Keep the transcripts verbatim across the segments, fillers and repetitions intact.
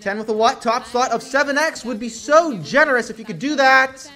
ten with a what? Top slot of seven X would be so generous if you could do that.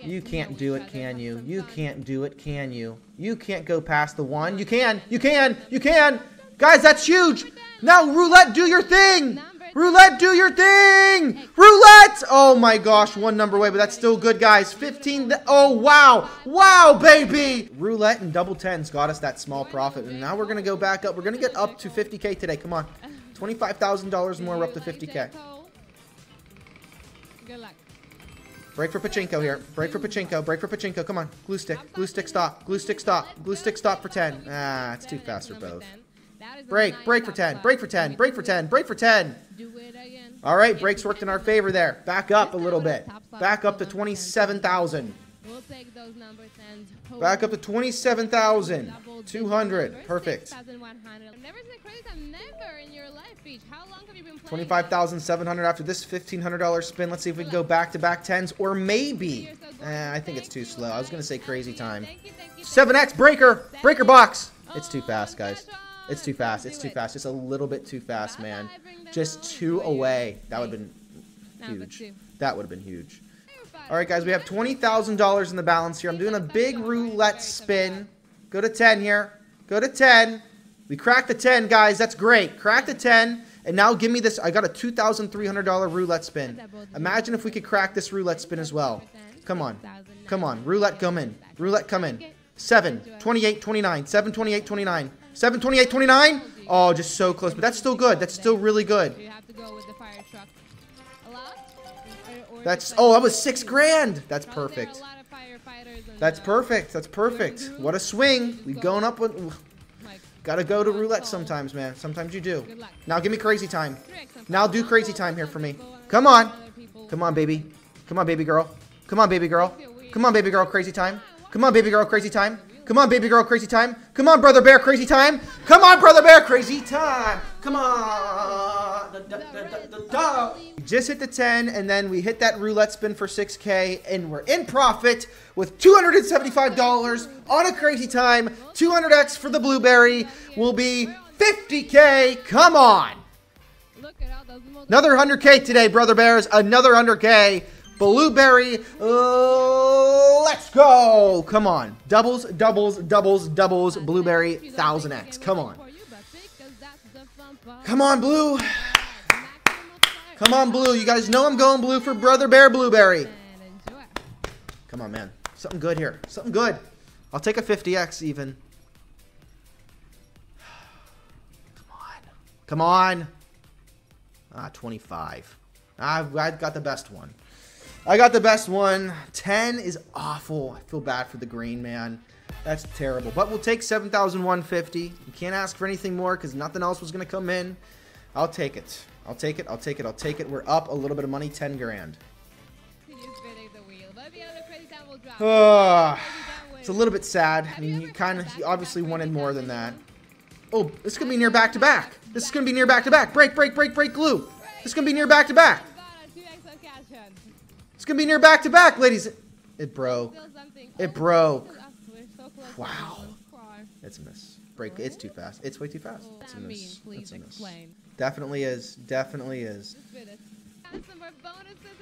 You can't do it, can you? You can't do it, can you? You can't go past the one. You can, you can, you can. Guys, that's huge. Now, roulette, do your thing. Roulette, do your thing. Roulette. Oh my gosh, one number away, but that's still good, guys. fifteen. Oh, wow. Wow, baby. Roulette and double tens got us that small profit. And now we're going to go back up. We're going to get up to fifty K today. Come on. twenty-five thousand dollars more. We're up to fifty K. Good luck. Break for Pachinko here. Break for Pachinko. Break for Pachinko. Come on. Glue stick. Glue stick stop. Glue stick stop. Glue stick stop for ten. Ah, it's too fast for both. Break. Break for ten. Break for ten. Break for ten. Break for ten. All right. Breaks worked in our favor there. Back up a little bit. Back up to twenty-seven thousand. Back up to twenty-seven thousand two hundred. Perfect. twenty-five thousand seven hundred after this fifteen hundred dollar spin. Let's see if we can go back to back tens or maybe. Eh, I think it's too slow. I was going to say crazy time. seven X breaker. Breaker box. It's too fast, guys. It's too fast. It's too fast. Just a little bit too fast, man. Just two away. That would have been huge. That would have been huge. All right, guys, we have twenty thousand dollars in the balance here. I'm doing a big roulette spin. Go to ten here. Go to ten. We cracked the ten, guys. That's great. Crack the ten. And now give me this. I got a two thousand three hundred dollar roulette spin. Imagine if we could crack this roulette spin as well. Come on. Come on. Roulette come in. Roulette come in. seven, twenty-eight, twenty-nine. seven, twenty-eight, twenty-nine. seven, twenty-eight, twenty-nine. Oh, just so close. But that's still good. That's still really good. That's, oh, that was six grand. That's perfect. That's perfect. That's perfect. What a swing. We've gone up with, gotta go to roulette sometimes, man. Sometimes you do. Now give me crazy time. Now do crazy time here for me. Come on. Come on, baby. Come on, baby girl. Come on, baby girl. Come on, baby girl, crazy time. Come on, baby girl, crazy time. Come on, baby girl, crazy time. Come on, brother bear, crazy time. Come on, brother bear, crazy time. Come on. Da, da, da, da, da. We just hit the ten, and then we hit that roulette spin for six K, and we're in profit with two hundred seventy-five dollars on a crazy time. two hundred X for the blueberry will be fifty K. Come on. Another one hundred K today, brother bears. Another one hundred K. Blueberry, uh, let's go. Come on. Doubles, doubles, doubles, doubles, blueberry, one thousand X. Come on. Come on, blue. Come on, blue. You guys know I'm going blue for Brother Bear Blueberry. Come on, man. Something good here. Something good. I'll take a fifty X even. Come on. Come on. Ah, twenty-five. I've, I've got the best one. I got the best one. ten is awful. I feel bad for the green, man. That's terrible. But we'll take seven thousand one hundred fifty. You can't ask for anything more because nothing else was going to come in. I'll take it. I'll take it. I'll take it. I'll take it. We're up a little bit of money. ten grand. Uh, it's a little bit sad. I mean, you kind of you obviously wanted more than that. Oh, this is going to be near back-to-back. This is going to be near back-to-back. Break, break, break, break, glue. This is going to be near back-to-back. It's going to be near back-to-back, ladies. It broke. It broke. Wow. It's a miss. Break. It's too fast. It's way too fast. It's a miss. It's a miss. Definitely is. Definitely is.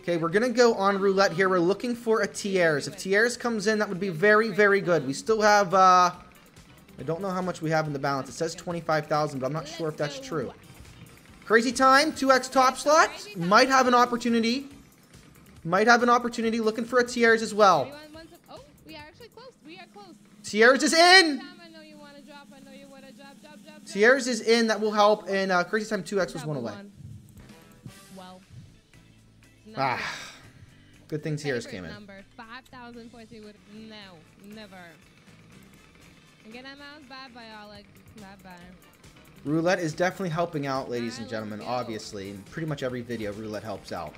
Okay, we're going to go on roulette here. We're looking for a Tiers. If Tiers comes in, that would be very, very good. We still have, uh, I don't know how much we have in the balance. It says twenty-five thousand, but I'm not sure if that's true. Crazy time. two X top slot. Might have an opportunity. Might have an opportunity. Looking for a Tiers as well. Oh, we are actually close. We are close. Tiers is in. Tiers is in. That will help. And uh, Crazy Time two X was one away. Well, ah, good thing Tiers came in. five thousand forty would no, never. Get them out. Bye bye, Alex. Bye bye. Roulette is definitely helping out, ladies and gentlemen. Obviously, in pretty much every video, roulette helps out.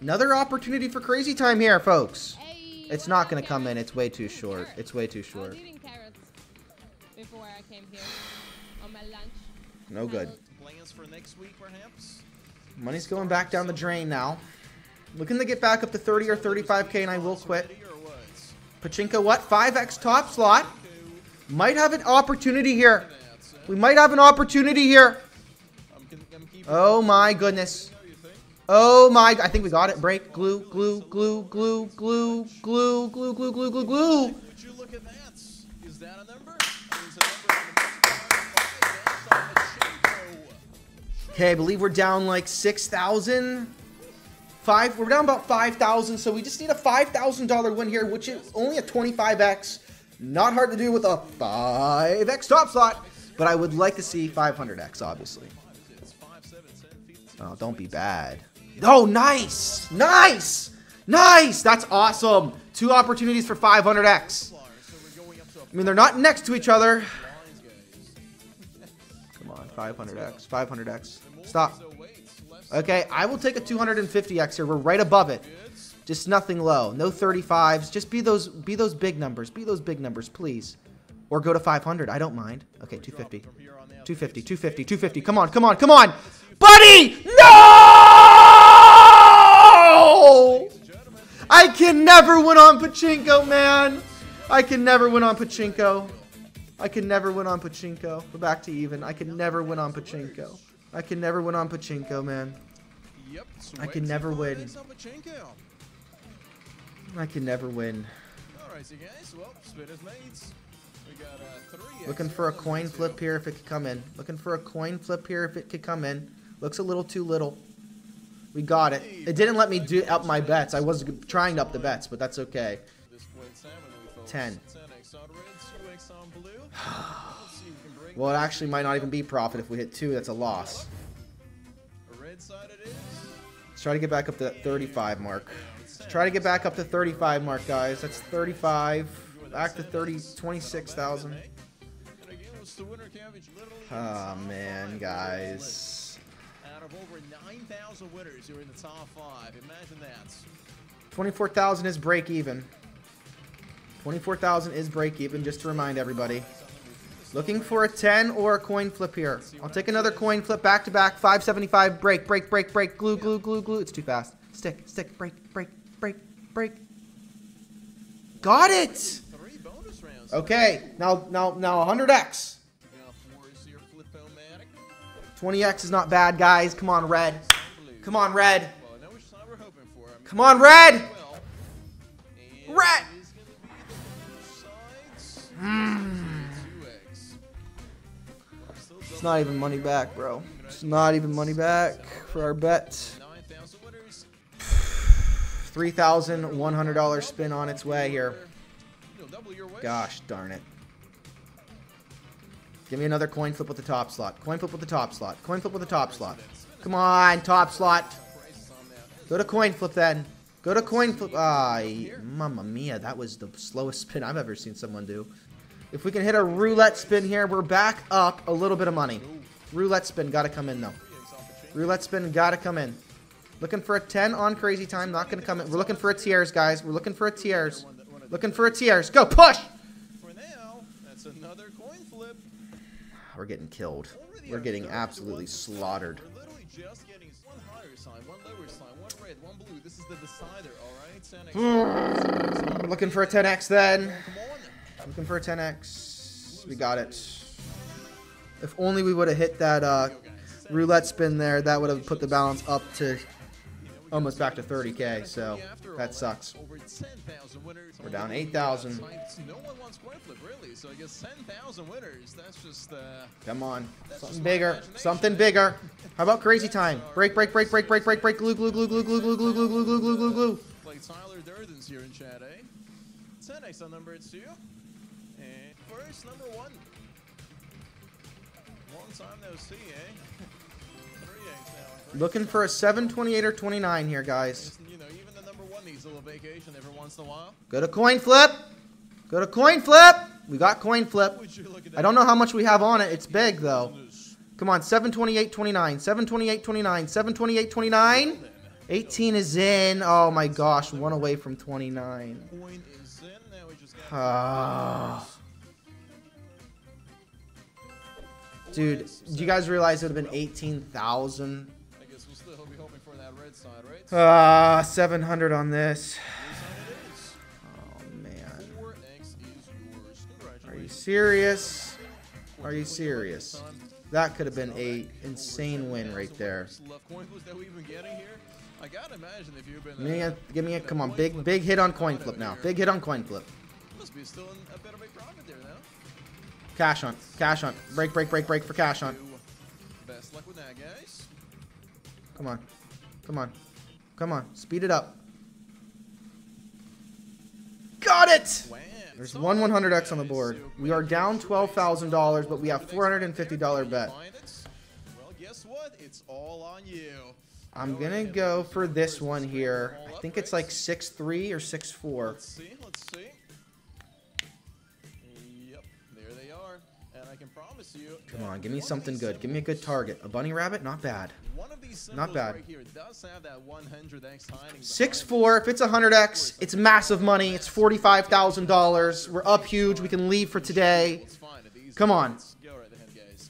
Another opportunity for crazy time here, folks. Hey, it's not going to come in. It's way too short. It's way too short. I was eating carrots before I came here on my lunch. No good. Plans for next week, perhaps? Money's going back down the drain now. Looking to get back up to thirty or thirty-five K, and I will quit. Pachinko, what? five X top slot. Might have an opportunity here. We might have an opportunity here. Oh my goodness. Oh my, I think we got it. Break, glue, glue, glue, glue, glue, glue, glue, glue, glue, glue, glue. Would you look at that? Is that a number? Okay, I believe we're down like six thousand. Five, we're down about five thousand, so we just need a five thousand dollar win here, which is only a twenty-five X. Not hard to do with a five X top slot, but I would like to see five hundred X, obviously. Oh, don't be bad. Oh, nice! Nice! Nice! That's awesome! Two opportunities for five hundred X. I mean, they're not next to each other. Come on, five hundred X, five hundred X. Stop. Okay, I will take a two hundred fifty X here. We're right above it. Just nothing low. No thirty-fives. Just be those be those big numbers. Be those big numbers, please. Or go to five hundred. I don't mind. Okay, two fifty. two fifty, two fifty, two fifty. Come on, come on, come on! Buddy! No! I can never win on Pachinko, man. I can never win on Pachinko. I can never win on Pachinko. We're back to even. I can never win on Pachinko. I can never win on Pachinko, man. I can never win. I can never win. Looking for a coin flip here if it could come in. Looking for a coin flip here if it could come in. Looks a little too little. We got it. It didn't let me do up my bets. I was trying to up the bets, but that's okay. ten. Well, it actually might not even be profit if we hit two. That's a loss. Let's try to get back up to that thirty-five mark. Let's try to get back up to thirty-five mark, guys. That's thirty-five. Back to thirty, twenty-six thousand. Oh man, guys. Out of over nine thousand winners who are in the top five. Imagine that. twenty-four thousand is break even. twenty-four thousand is break even, just to remind everybody. Looking for a ten or a coin flip here. I'll take another coin flip back to back. five seventy-five, break, break, break, break, glue, glue, glue, glue. It's too fast. Stick, stick, break, break, break, break. Got it! Okay, now, now, now one hundred X. twenty X is not bad, guys. Come on, red. Come on, red. Come on, red! Red! Mm. It's not even money back, bro. It's not even money back for our bet. three thousand one hundred dollar spin on its way here. Gosh darn it. Give me another coin flip with the top slot. Coin flip with the top slot. Coin flip with the top slot. Come on, top slot. Go to coin flip then. Go to coin flip. Ah, mamma mia. That was the slowest spin I've ever seen someone do. If we can hit a roulette spin here, we're back up a little bit of money. Roulette spin got to come in, though. Roulette spin got to come in. Looking for a ten on crazy time. Not going to come in. We're looking for a tiers, guys. We're looking for a tiers. Looking for a tiers. Go, push! For now, that's another coin flip. We're getting killed. We're getting absolutely slaughtered. We're literally just getting one higher sign, one lower sign, one red, one blue. This is the decider, all right? Looking for a ten X then. Looking for a ten X. We got it. If only we would have hit that uh, roulette spin there, that would have put the balance up to almost back to thirty K. So that sucks. We're down eight thousand. Come on. Something bigger. Something bigger. How about crazy time? Break, break, break, break, break, break, break. Glue, glue, glue, glue, glue, glue, glue, glue, glue, glue, glue, glue. Like Tyler Durden's here in chat, eh? ten X on number two. And first, number one. Long time no see, eh? three X now. Looking for a seven twenty-eight or twenty-nine here, guys. You know, even the number one needs a little vacation every once in a while. Go to coin flip. Go to coin flip. We got coin flip. I don't know how much we have on it. It's big, though. Come on, seven twenty-eight, twenty-nine. seven twenty-eight, twenty-nine. seven twenty-eight, twenty-nine. eighteen is in. Oh, my gosh. One away from twenty-nine. Uh, dude, do you guys realize it would have been eighteen thousand? Ah, seven hundred on this. Oh, man. Are you serious? Are you serious? That could have been a insane win right there. Man, give me a, come on, big, big hit on coin flip now. Big hit on coin flip. Cash on, cash on, break, break, break, break for cash on. Come on, come on, come on, speed it up. Got it! There's one one hundred X on the board. We are down twelve thousand dollars, but we have four hundred fifty dollar bet. Well, guess what? It's all on you. I'm gonna go for this one here. I think it's like six three or six four. Let's see, let's see. Yep, there they are. And I can promise you. Come on, give me something good. Give me a good target. A bunny rabbit? Not bad. Not bad. six four. If it's one hundred X, it's massive money. It's forty-five thousand dollars. We're up huge. We can leave for today. Come on.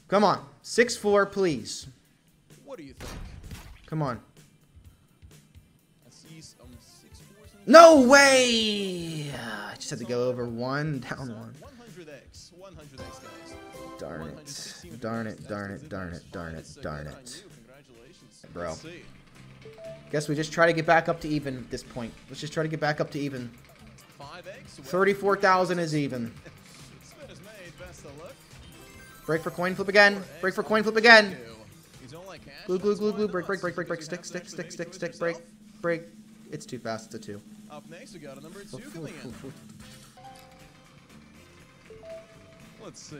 Come on. six four, please. Come on. No way! I just had to go over one, down one. Darn it. Darn it, darn it, darn it, darn it, darn it. Bro. Guess we just try to get back up to even at this point. Let's just try to get back up to even. thirty-four thousand is even. Break for coin flip again. Break for coin flip again. Glue, glue, glue, glue. Break, break, break, break, break. Stick, stick, stick, stick, stick. Break, break. It's too fast. It's a two. Up next, we got a number two coming in. Let's see.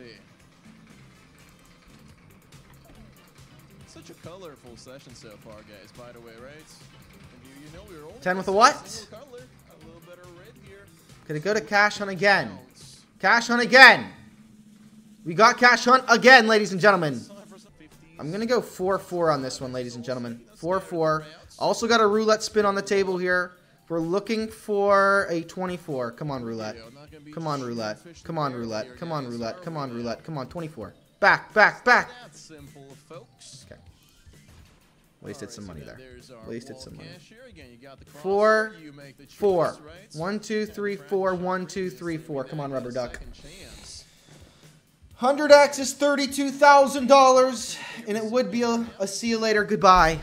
Such a colorful session so far, guys, by the way, right? You, you know we were ten with a what? A color, a little better red here. Could it go to Cash Hunt again? Cash Hunt again! We got Cash Hunt again, ladies and gentlemen. I'm gonna go four four on this one, ladies and gentlemen. four four. Also got a roulette spin on the table here. We're looking for a twenty-four. Come on, roulette. Come on, roulette. Come on, roulette. Come on, roulette. Come on, roulette. Come on, twenty-four. Back, back, back. That's simple, folks. Okay. Wasted right, some money so there. Wasted some money. Again, you got the cross, four, you make the choice, four. Right? One, two, three, four. One, two, three, four. Come on, rubber duck. one hundred X is thirty-two thousand dollars, and it would be a, a see you later goodbye.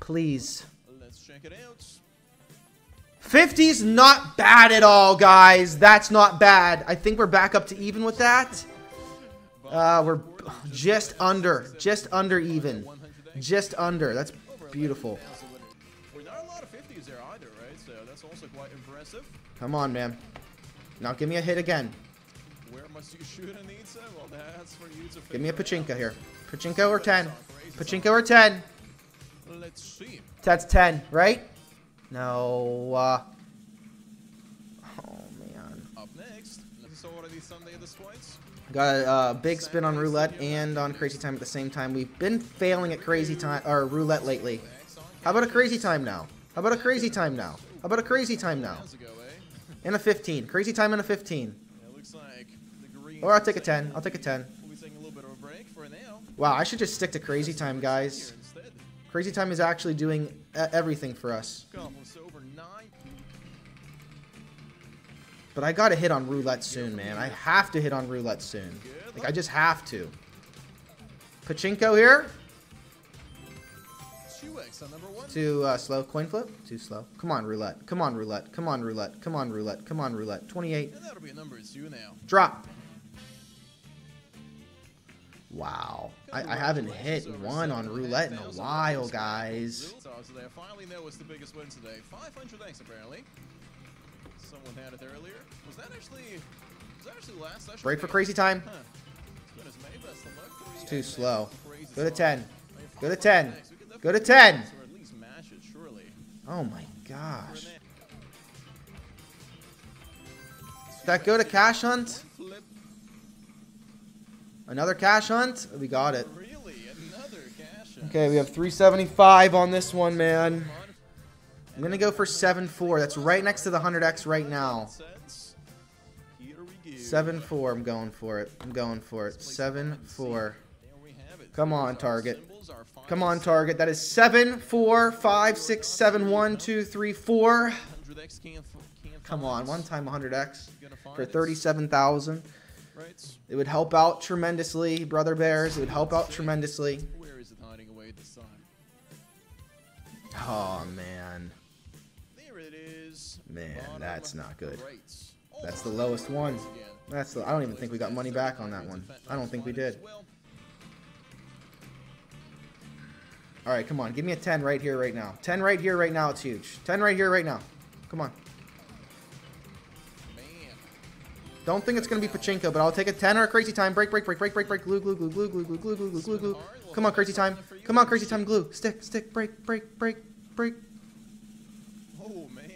Please. Let's check it out. fifty's not bad at all, guys. That's not bad. I think we're back up to even with that. Uh, we're just under, just under even, just under. That's beautiful. Come on, man. Now give me a hit again. Give me a pachinko here. Pachinko or ten. Pachinko or ten. That's ten, right? No. Uh, oh man. Up next. Got a uh, big spin on roulette and on crazy time at the same time. We've been failing at crazy time or roulette lately. How about a crazy time now? How about a crazy time now? How about a crazy time now? And a fifteen. Crazy time and a fifteen. Or I'll take a ten. I'll take a ten. Wow, I should just stick to crazy time, guys. Crazy time is actually doing everything for us. But I gotta hit on roulette soon, man. I have to hit on roulette soon. Like, I just have to. Pachinko here. Too uh, slow. Coin flip. Too slow. Come on, roulette. Come on, roulette. Come on, roulette. Come on, roulette. Come on, roulette. twenty-eight. Drop. Wow. I, I haven't hit one on roulette in a while, guys. Finally, that was the biggest win today. five hundred X, apparently. Someone had it earlier. Was that actually, was that actually last session? Break for crazy time. Huh. It's too slow. Go to ten. Go to ten. Go to ten. Oh my gosh. Did that go to cash hunt? Another cash hunt? We got it. Okay, we have three seventy-five on this one, man. I'm going to go for seven four. That's right next to the one hundred X right now. seven four. I'm going for it. I'm going for it. seven four. Come on, target. Come on, target. That is seven four five six seven one two three four. Come on. One time one hundred X for thirty-seven thousand. It would help out tremendously, brother bears. It would help out tremendously. Where is it hiding away this time? Oh man. There it is. Man, that's not good. That's the lowest one. That's the, I don't even think we got money back on that one. I don't think we did. All right, come on. Give me a ten right here, right now. ten right here, right now. It's huge. ten right here, right now. Come on. Don't think it's going to be Pachinko, but I'll take a ten or a crazy time. Break, break, break, break, break, break. Glue, glue, glue, glue, glue, glue, glue, glue, glue, glue. Come on, crazy time. Come on, crazy time. Glue. Stick, stick, break, break, break, break. Oh, man.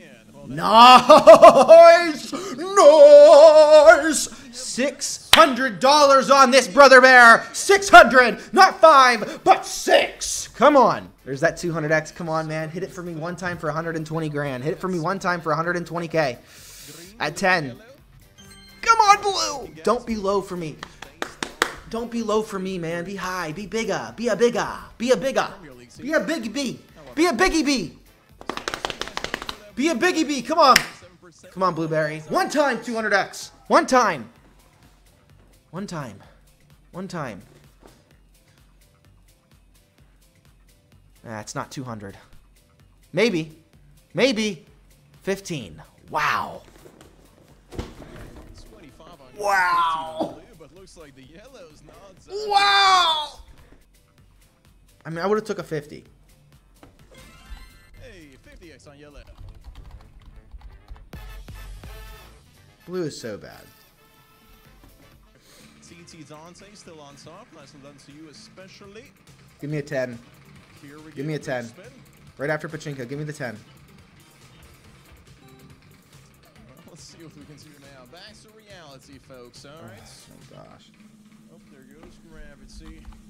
Nice! Nice! six hundred dollars on this, brother bear. six hundred, not five, but six. Come on. There's that two hundred X. Come on, man. Hit it for me one time for one hundred twenty grand. Hit it for me one time for one hundred twenty K at ten. Come on, blue. Don't be low for me. Don't be low for me, man. Be high. Be bigger. Be a bigger. Be a bigger. Be a big B. Be a biggie B. Be a biggie B. Come on. Come on, Blueberry. One time, two hundred X. One time. One time. One time. Ah, it's not two hundred. Maybe. Maybe. fifteen. Wow. Wow. Wow. I mean, I would have took a fifty. Hey, fifty X on yellow. Blue is so bad. ttdante still on top. Nice and done to you especially. Give me a ten. Give me a ten. Right after Pachinko, give me the ten. Let's see what we can do now. Back to reality, folks. All right. Oh, my gosh. Oh, there goes gravity.